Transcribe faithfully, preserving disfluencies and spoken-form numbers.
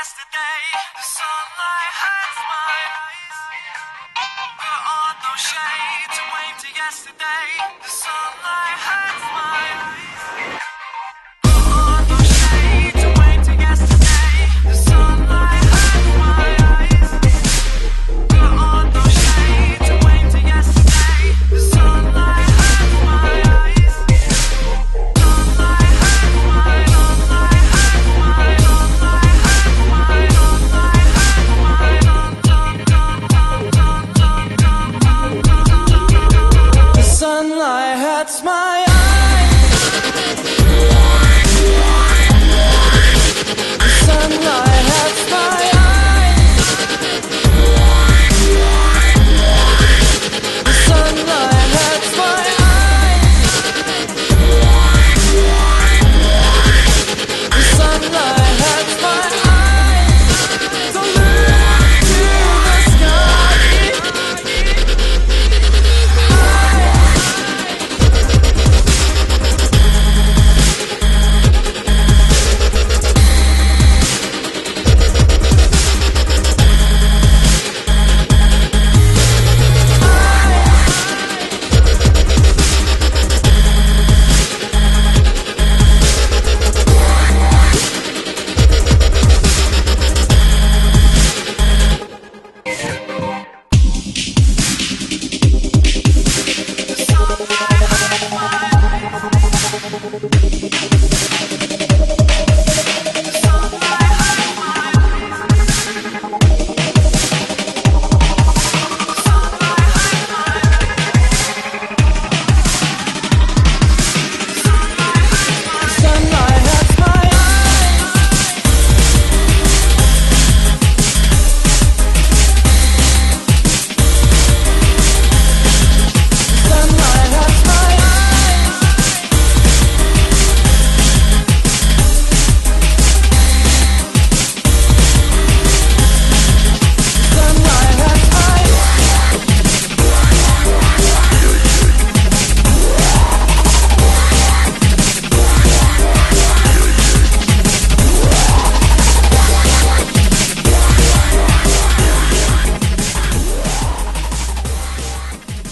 past the day, the sun.